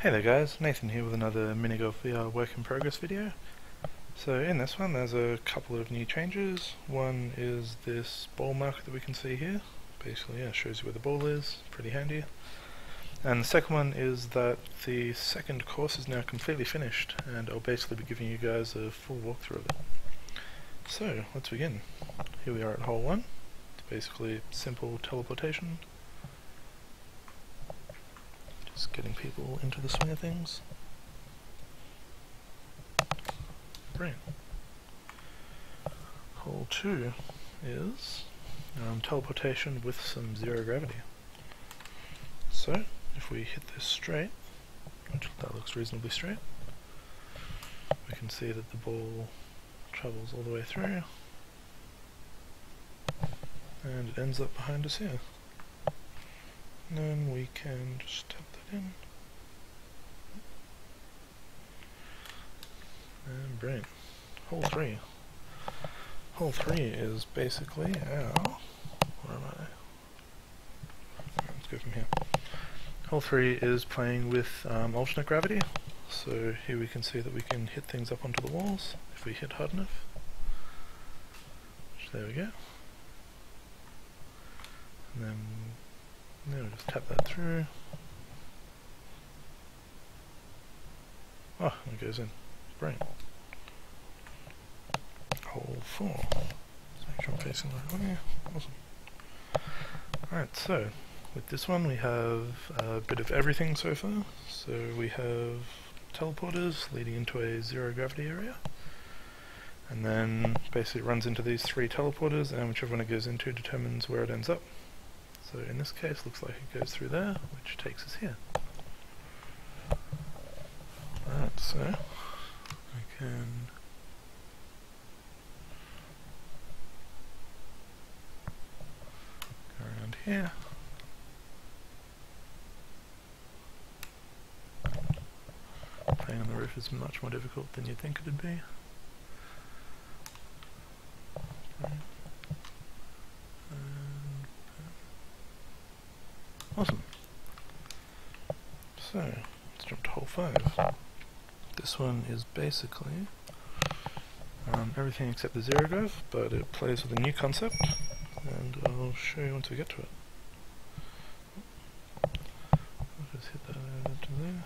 Hey there guys, Nathan here with another Minigolf VR work in progress video. So in this one there's a couple of new changes. One is this ball marker that we can see here. Basically, yeah, shows you where the ball is, pretty handy. And the second one is that the second course is now completely finished, and I'll basically be giving you guys a full walkthrough of it. So let's begin. Here we are at hole 1. It's basically simple teleportation. Getting people into the swing of things. Brilliant. Hole 2 is teleportation with some zero gravity. So, if we hit this straight, which that looks reasonably straight, we can see that the ball travels all the way through, and it ends up behind us here. And then we can just tap that in. And brilliant. Hole 3. Hole 3 is basically our... Where am I? Let's go from here. Hole 3 is playing with alternate gravity. So here we can see that we can hit things up onto the walls if we hit hard enough. So there we go. And then... now we'll just tap that through. Oh, it goes in. Brilliant. Hole 4. Let's make sure I'm facing the right way. Awesome. Alright, so with this one we have a bit of everything so far. So we have teleporters leading into a zero gravity area. And then basically it runs into these three teleporters, and whichever one it goes into determines where it ends up. So in this case, looks like it goes through there, which takes us here. Alright, so I can go around here. Playing on the roof is much more difficult than you'd think it would be. Awesome. So, let's jump to hole 5. This one is basically everything except the zero graph, but it plays with a new concept, and I'll show you once we get to it. I'll just hit that over to there,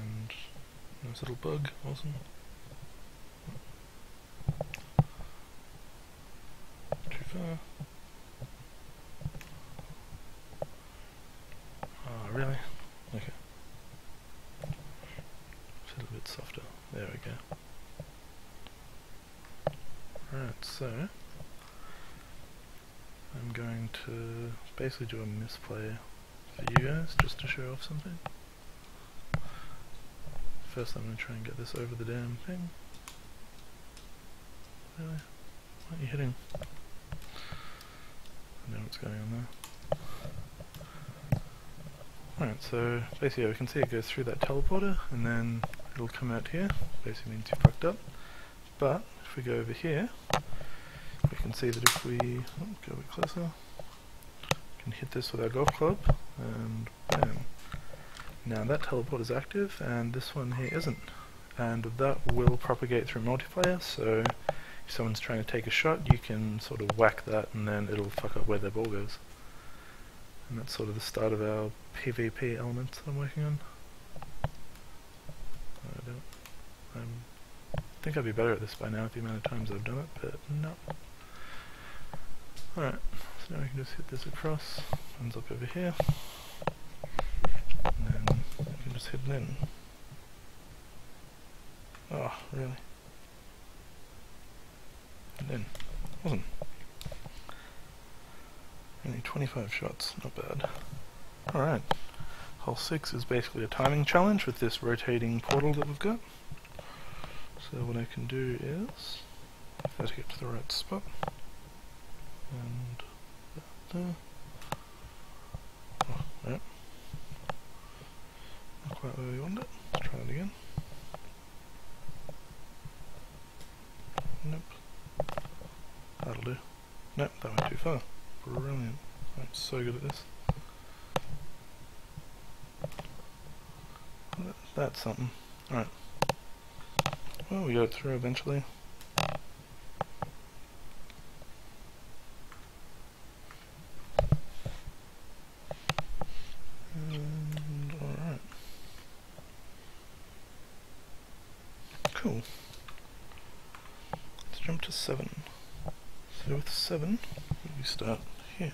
and nice little bug, awesome. Too far. Really? Okay. It's a little bit softer. There we go. Alright, so I'm going to basically do a misplay for you guys just to show off something. First I'm going to try and get this over the damn thing. Really? What are you hitting? I know what's going on there. Alright, so basically we can see it goes through that teleporter, and then it'll come out here, basically means you've fucked up. But if we go over here, we can see that if we go a bit closer, we can hit this with our golf club, and bam. Now that teleporter is active, and this one here isn't. And that will propagate through multiplayer, so if someone's trying to take a shot, you can sort of whack that, and then it'll fuck up where their ball goes. And that's sort of the start of our PvP elements that I'm working on. I think I'd be better at this by now with the amount of times I've done it, but no. Alright, so now we can just hit this across, runs up over here, and then we can just hit it in. Oh, really? And then, awesome. Only 25 shots, not bad. Alright, hole 6 is basically a timing challenge with this rotating portal that we've got. So what I can do is, I've got to get to the right spot, and that there. Oh, yeah. Not quite where we want it. Let's try it again. Nope. That'll do. Nope, that went too far. Brilliant. I'm so good at this. That's something. Alright. Well, we got it through eventually. And alright. Cool. Let's jump to 7. So with 7, we start here.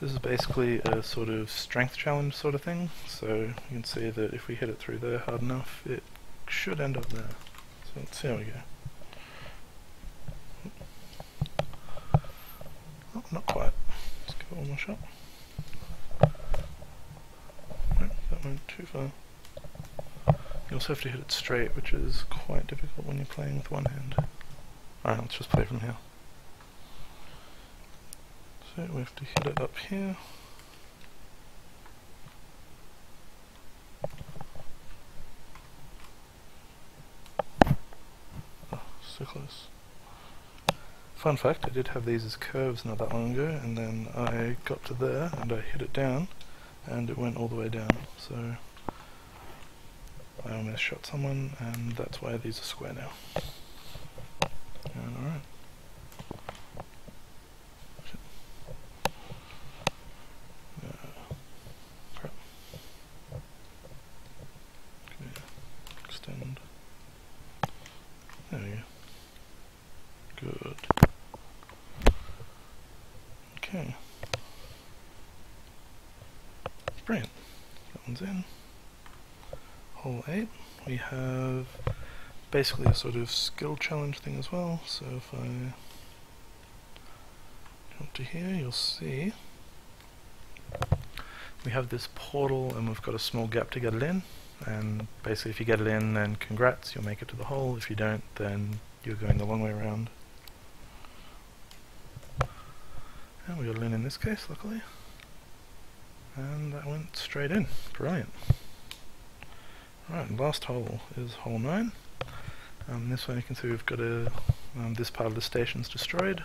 This is basically a sort of strength challenge sort of thing, so you can see that if we hit it through there hard enough, it should end up there. So let's see how we go. Oh, not quite. Let's give it one more shot. Nope, that went too far. You also have to hit it straight, which is quite difficult when you're playing with one hand. Alright, let's just play from here. So we have to hit it up here. Oh, so close. Fun fact, I did have these as curves not that long ago, and then I got to there and I hit it down and it went all the way down, so I almost shot someone, and that's why these are square now. Alright. Brilliant. That one's in. Hole 8. We have basically a sort of skill challenge thing as well. So if I jump to here, you'll see we have this portal and we've got a small gap to get it in. And basically if you get it in, then congrats, you'll make it to the hole. If you don't, then you're going the long way around. And we got it in this case, luckily. And that went straight in. Brilliant. Right, last hole is hole 9. This one you can see we've got a... this part of the station's destroyed.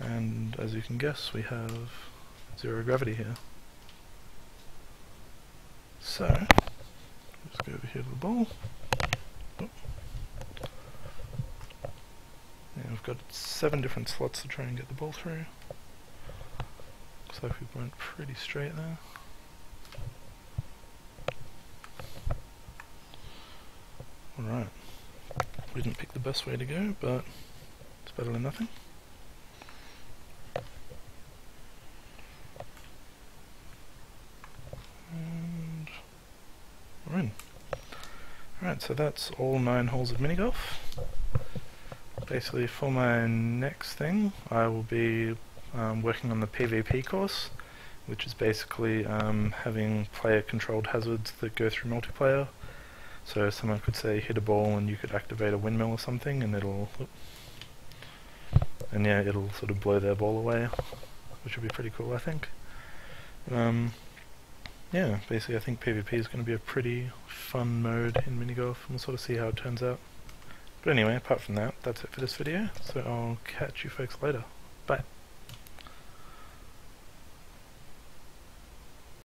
And as you can guess, we have zero gravity here. So, let's go over here to the ball. Oh. And we've got 7 different slots to try and get the ball through. Looks like we went pretty straight there. Alright. We didn't pick the best way to go, but it's better than nothing. And we're in. Alright, so that's all 9 holes of minigolf. Basically, for my next thing, I will be working on the PvP course, which is basically having player-controlled hazards that go through multiplayer. So someone could say hit a ball and you could activate a windmill or something, and it'll sort of blow their ball away, which would be pretty cool, I think. Yeah, basically I think PvP is going to be a pretty fun mode in minigolf, and we'll sort of see how it turns out. But anyway, apart from that, that's it for this video, so I'll catch you folks later.